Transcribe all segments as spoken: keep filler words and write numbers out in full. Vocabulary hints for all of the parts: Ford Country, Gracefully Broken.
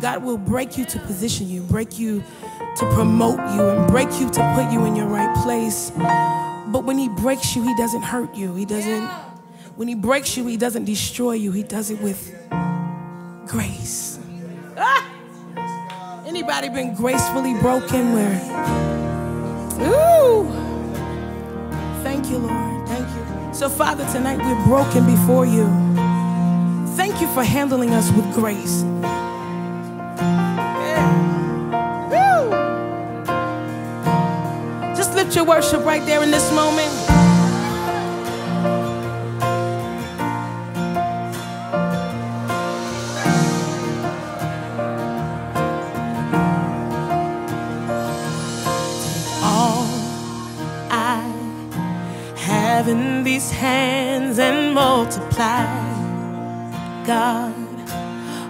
God will break you to position you, break you to promote you, and break you to put you in your right place. But when he breaks you, he doesn't hurt you. He doesn't, when he breaks you, he doesn't destroy you. He does it with grace. Ah! Anybody been gracefully broken where? Ooh! Thank you, Lord. Thank you. So, Father, tonight we're broken before you. Thank you for handling us with grace. Your worship right there in this moment. All I have in these hands and multiply, God,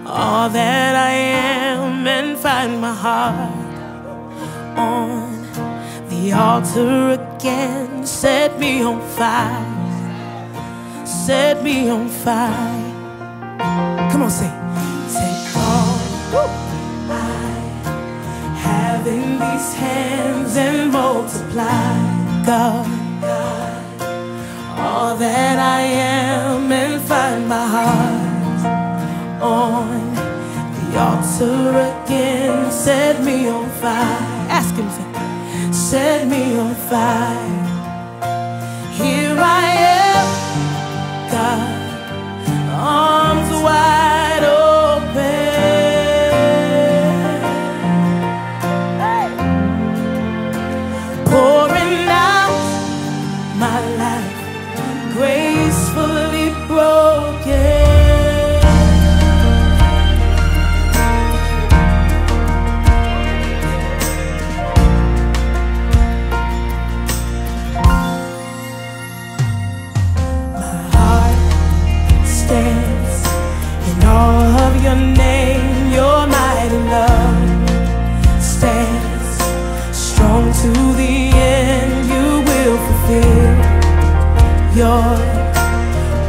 all that I am, and find my heart on the altar again. Set me on fire, set me on fire. Come on, say, take all I have in these hands and multiply, God, God, all that I am, and find my heart on the altar again. Set me on fire. Ask him for, set me on fire. Here I am, God, arms wide open, hey. Pouring out my life, gracefully broken. In all of your name, your mighty love stands strong to the end. You will fulfill your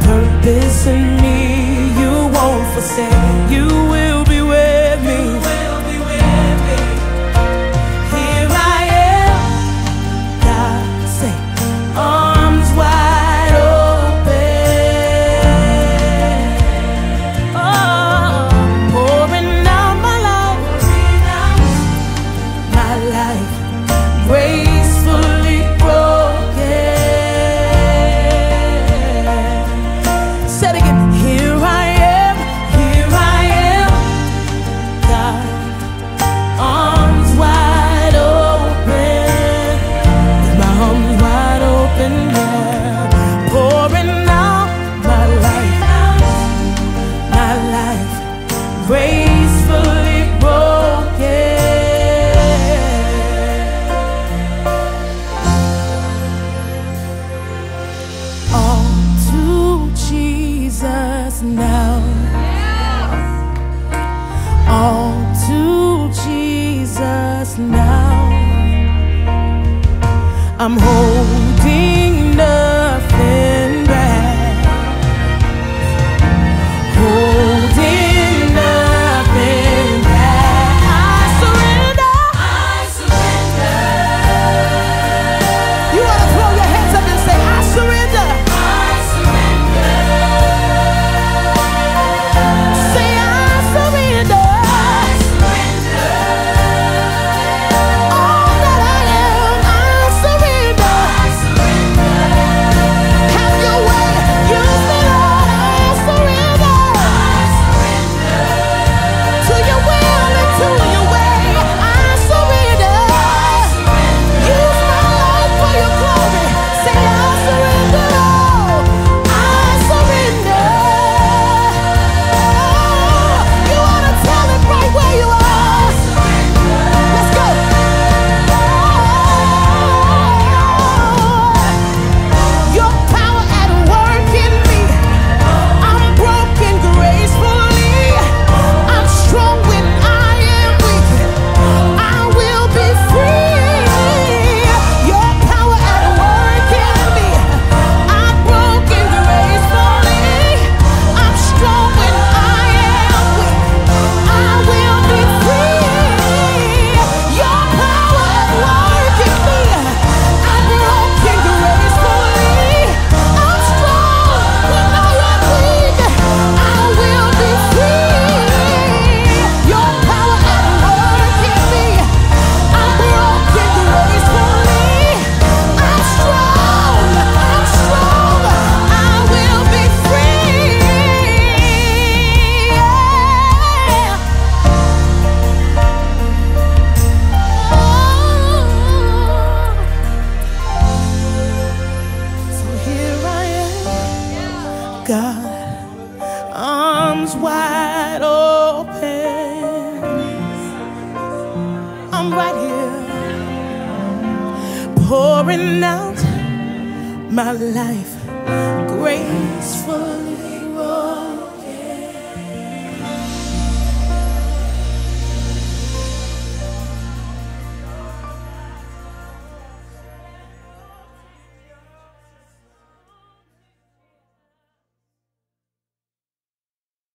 purpose in me. You won't forsake. You will be with me. You will be with me. Here I am, God, say, arms wide. Now, yes. All to Jesus now. I'm holding nothing back, holding nothing back. I surrender, I surrender. You ought to throw your hands up and say, I surrender. All that I am, I surrender. God, arms wide open, I'm right here, pouring out my life gracefully.